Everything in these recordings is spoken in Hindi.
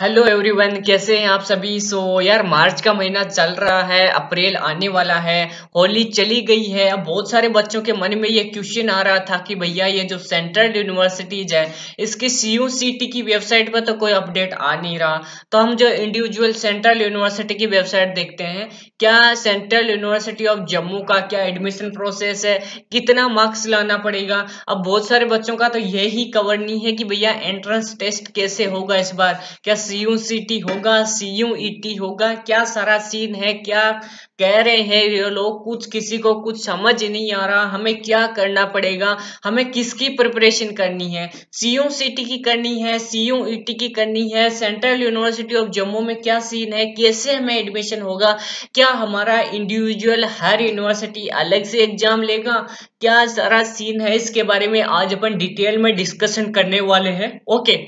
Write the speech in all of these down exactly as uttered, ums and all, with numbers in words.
हेलो एवरीवन, कैसे हैं आप सभी। सो so, यार मार्च का महीना चल रहा है, अप्रैल आने वाला है, होली चली गई है। अब बहुत सारे बच्चों के मन में ये क्वेश्चन आ रहा था कि भैया ये जो सेंट्रल यूनिवर्सिटीज है इसकी C U C T की वेबसाइट पर तो कोई अपडेट आ नहीं रहा। तो हम जो इंडिविजुअल सेंट्रल यूनिवर्सिटी की वेबसाइट देखते हैं, क्या सेंट्रल यूनिवर्सिटी ऑफ जम्मू का क्या एडमिशन प्रोसेस है, कितना मार्क्स लाना पड़ेगा। अब बहुत सारे बच्चों का तो यही कवर नहीं है कि भैया एंट्रेंस टेस्ट कैसे होगा इस बार, क्या C U C T होगा, C U E T होगा, क्या सारा सीन है, क्या कह रहे हैं ये लोग, कुछ किसी को कुछ समझ नहीं आ रहा। हमें क्या करना पड़ेगा, हमें किसकी प्रिपरेशन करनी है, C U C T की करनी है, C U E T की करनी है, सेंट्रल यूनिवर्सिटी ऑफ जम्मू में क्या सीन है, कैसे हमें एडमिशन होगा, क्या हमारा इंडिविजुअल हर यूनिवर्सिटी अलग से एग्जाम लेगा, क्या सारा सीन है। इसके बारे में आज अपन डिटेल में डिस्कशन करने वाले हैं। ओके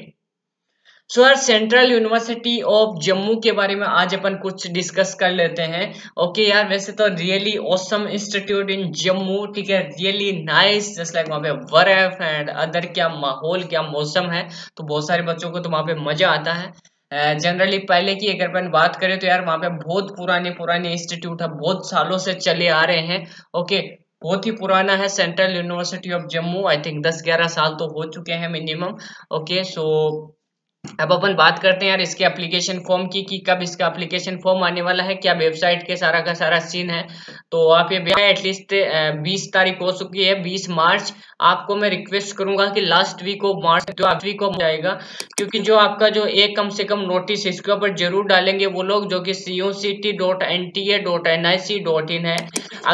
सो यार सेंट्रल यूनिवर्सिटी ऑफ जम्मू के बारे में आज अपन कुछ डिस्कस कर लेते हैं। ओके okay, यार वैसे तो really awesome institute in Jammu, ठीक है, रियली नाइस, जस्ट लाइक वहाँ पे बर्फ एंड अदर, क्या माहौल क्या मौसम है, तो बहुत सारे बच्चों को तो वहाँ पे मजा आता है। जनरली uh, पहले की अगर अपन बात करें तो यार वहाँ पे बहुत पुराने पुराने इंस्टीट्यूट है, बहुत सालों से चले आ रहे हैं। ओके okay, बहुत ही पुराना है central university of Jammu, I think दस ग्यारह साल तो हो चुके हैं मिनिमम। ओके सो अब अपन बात करते हैं यार इसके एप्लीकेशन फॉर्म की, कि कब इसका एप्लीकेशन फॉर्म आने वाला है, क्या वेबसाइट के सारा का सारा सीन है। तो आप ये एटलीस्ट बीस तारीख हो चुकी है, बीस मार्च। आपको मैं रिक्वेस्ट करूंगा कि लास्ट वीक ऑफ मार्च जो आप वीक ऑफ जाएगा, क्योंकि जो आपका जो एक कम से कम नोटिस इसके ऊपर जरूर डालेंगे वो लोग जो कि C U C T dot N T A dot N I C dot I N है।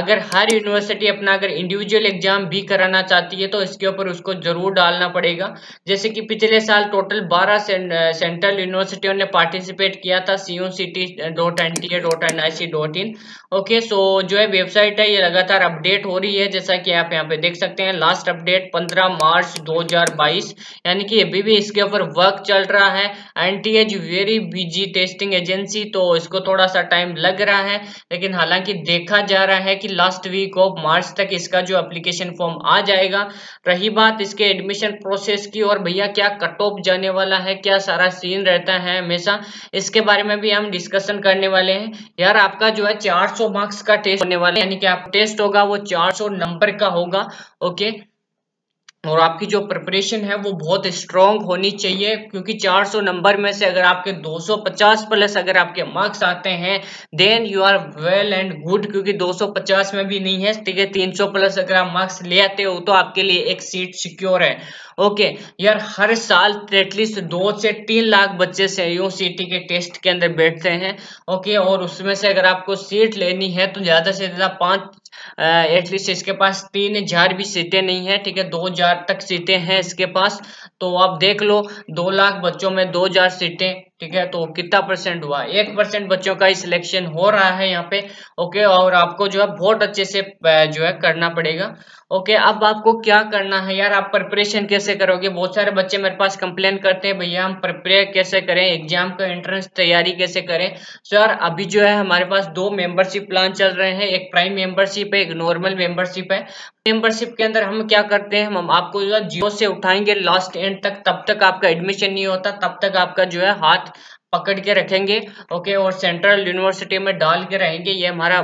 अगर हर यूनिवर्सिटी अपना अगर इंडिविजुअल एग्जाम भी कराना चाहती है तो इसके ऊपर उसको जरूर डालना पड़ेगा। जैसे कि पिछले साल टोटल बारह सेंट्रल यूनिवर्सिटियों ने पार्टिसिपेट किया था C U C T dot N T A dot N I C dot I N। Okay so जो है वेबसाइट है ये लगातार अपडेट हो रही है, जैसा कि आप यहाँ पे देख सकते हैं। लास्ट अपडेट पंद्रह मार्च दो हज़ार बाईस, यानी कि अभी भी इसके ऊपर वर्क चल रहा है। N T A is very busy testing agency, तो इसको थोड़ा सा टाइम लग रहा है, लेकिन हालांकि देखा जा रहा है कि लास्ट वीक ऑफ मार्च तक इसका जो एप्लीकेशन फॉर्म आ जाएगा। रही बात इसके एडमिशन प्रोसेस की, और भैया क्या कट ऑफ जाने वाला है, क्या सारा सीन रहता है हमेशा, इसके बारे में भी हम डिस्कशन करने वाले हैं। यार आपका जो है चार सौ मार्क्स का टेस्ट होने वाला है, यानी कि आप टेस्ट होगा वो चार सौ नंबर का होगा। ओके और आपकी जो प्रिपरेशन है वो बहुत स्ट्रांग होनी चाहिए, क्योंकि चार सौ नंबर में से अगर आपके दो सौ पचास प्लस अगर आपके मार्क्स आते हैं then you are well and good, क्योंकि दो सौ पचास में भी नहीं है, ठीक है, तीन सौ प्लस अगर आप मार्क्स ले आते हो तो आपके लिए एक सीट सिक्योर है। ओके यार हर साल एटलीस्ट दो से तीन लाख बच्चे से C U C T के टेस्ट के अंदर बैठते हैं। ओके और उसमें से अगर आपको सीट लेनी है तो ज़्यादा से ज़्यादा पाँच एटलीस्ट इसके पास तीन हजार भी सीटें नहीं है, ठीक है, दो हजार तक सीटें हैं इसके पास। तो आप देख लो दो लाख बच्चों में दो हजार सीटें, ठीक है, तो कितना परसेंट हुआ, एक परसेंट बच्चों का ही सिलेक्शन हो रहा है यहाँ पे। ओके और आपको जो है बहुत अच्छे से जो है करना पड़ेगा। ओके अब आपको क्या करना है यार, आप प्रिपरेशन कैसे करोगे। बहुत सारे बच्चे मेरे पास कंप्लेन करते हैं भैया हम प्रिपेयर कैसे करें, एग्जाम का एंट्रेंस तैयारी कैसे करें। सो यार अभी जो है हमारे पास दो मेंबरशिप प्लान चल रहे हैं, एक प्राइम मेंबरशिप है, एक नॉर्मल मेंबरशिप है। मेंबरशिप के अंदर हम क्या करते हैं, हम आपको जो है जीरो से उठाएंगे लास्ट एंड तक, तब तक आपका एडमिशन नहीं होता, तब तक आपका जो है हाथ पकड़ के रखेंगे। ओके और सेंट्रल यूनिवर्सिटी में डाल के रहेंगे, ये हमारा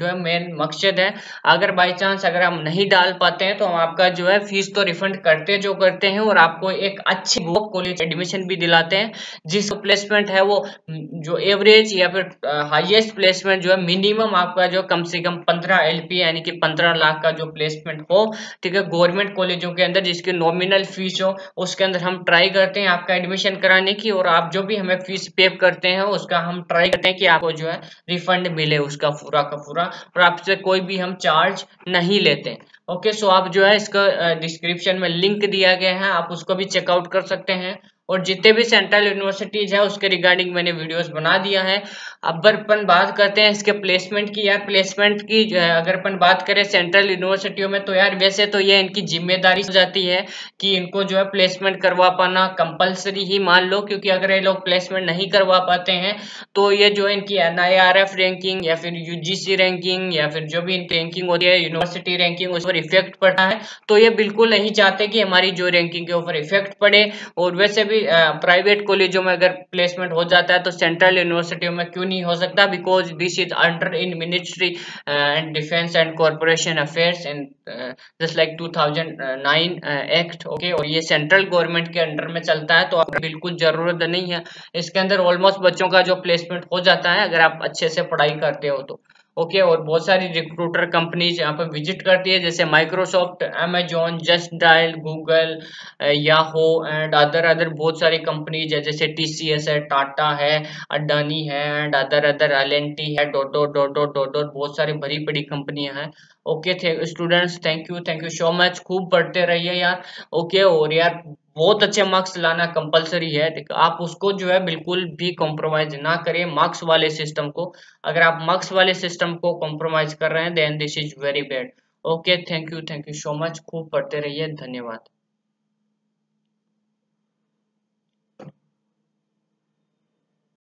जो है मेन मकसद है। अगर बाई चांस अगर हम नहीं डाल पाते हैं तो हम आपका जो है फीस तो रिफंड करते जो करते हैं, और आपको एक अच्छी कॉलेज एडमिशन भी दिलाते हैं जिसका प्लेसमेंट है वो जो एवरेज या फिर हाईएस्ट प्लेसमेंट जो है मिनिमम आपका जो कम से कम पंद्रह एल पी यानी कि पंद्रह लाख का जो प्लेसमेंट हो, ठीक है, गवर्नमेंट कॉलेजों के अंदर जिसकी नॉमिनल फीस हो, उसके अंदर हम ट्राई करते हैं आपका एडमिशन कराने की। और आप जो भी हमें फीस पे करते हैं उसका हम ट्राई करते हैं कि आपको जो है रिफंड मिले उसका पूरा का पूरा, और आपसे कोई भी हम चार्ज नहीं लेते। ओके सो आप जो है इसका डिस्क्रिप्शन में लिंक दिया गया है, आप उसको भी चेकआउट कर सकते हैं। और जितने भी सेंट्रल यूनिवर्सिटीज है उसके रिगार्डिंग मैंने वीडियोस बना दिया है। अब अपन बात करते हैं इसके प्लेसमेंट की। यार प्लेसमेंट की अगर अपन बात करें सेंट्रल यूनिवर्सिटियों में, तो यार वैसे तो ये इनकी जिम्मेदारी हो जाती है कि इनको जो है प्लेसमेंट करवा पाना कंपलसरी ही मान लो, क्योंकि अगर ये लोग प्लेसमेंट नहीं करवा पाते हैं तो ये जो है इनकी N I R F ranking या फिर U G C रैंकिंग या फिर जो भी इनकी रैंकिंग होती है यूनिवर्सिटी रैंकिंग, उस पर इफेक्ट पड़ता है। तो ये बिल्कुल नहीं चाहते कि हमारी जो रैंकिंग के ऊपर इफेक्ट पड़े। और वैसे भी प्राइवेट कॉलेजों में अगर प्लेसमेंट हो जाता है तो सेंट्रल यूनिवर्सिटियों में क्यों नहीं हो सकता, because this is under in ministry and defence and corporation affairs and just like two thousand nine act okay, और ये सेंट्रल गवर्नमेंट के अंडर में चलता है, तो आपको बिल्कुल जरूरत नहीं है। इसके अंदर ऑलमोस्ट बच्चों का जो प्लेसमेंट हो जाता है अगर आप अच्छे से पढ़ाई करते हो तो ओके okay, और बहुत सारी रिक्रूटर कंपनीज यहाँ पर विजिट करती है जैसे Microsoft, Amazon, just dial, Google, Yahoo and other other बहुत सारी कंपनीज है जैसे टीसीएस है, टाटा है, अडानी है and other other L and T है, डोडो डोडो डोडो बहुत सारी भरी पड़ी कंपनियां हैं। ओके थे students, thank you thank you so much, खूब पढ़ते रहिए यार ओके okay, और यार बहुत अच्छे मार्क्स लाना कंपलसरी है, आप उसको जो है बिल्कुल भी कॉम्प्रोमाइज ना करें मार्क्स वाले सिस्टम को। अगर आप मार्क्स वाले सिस्टम को कॉम्प्रोमाइज कर रहे हैं then this is very bad. Okay thank you thank you so much, खूब पढ़ते रहिए, धन्यवाद।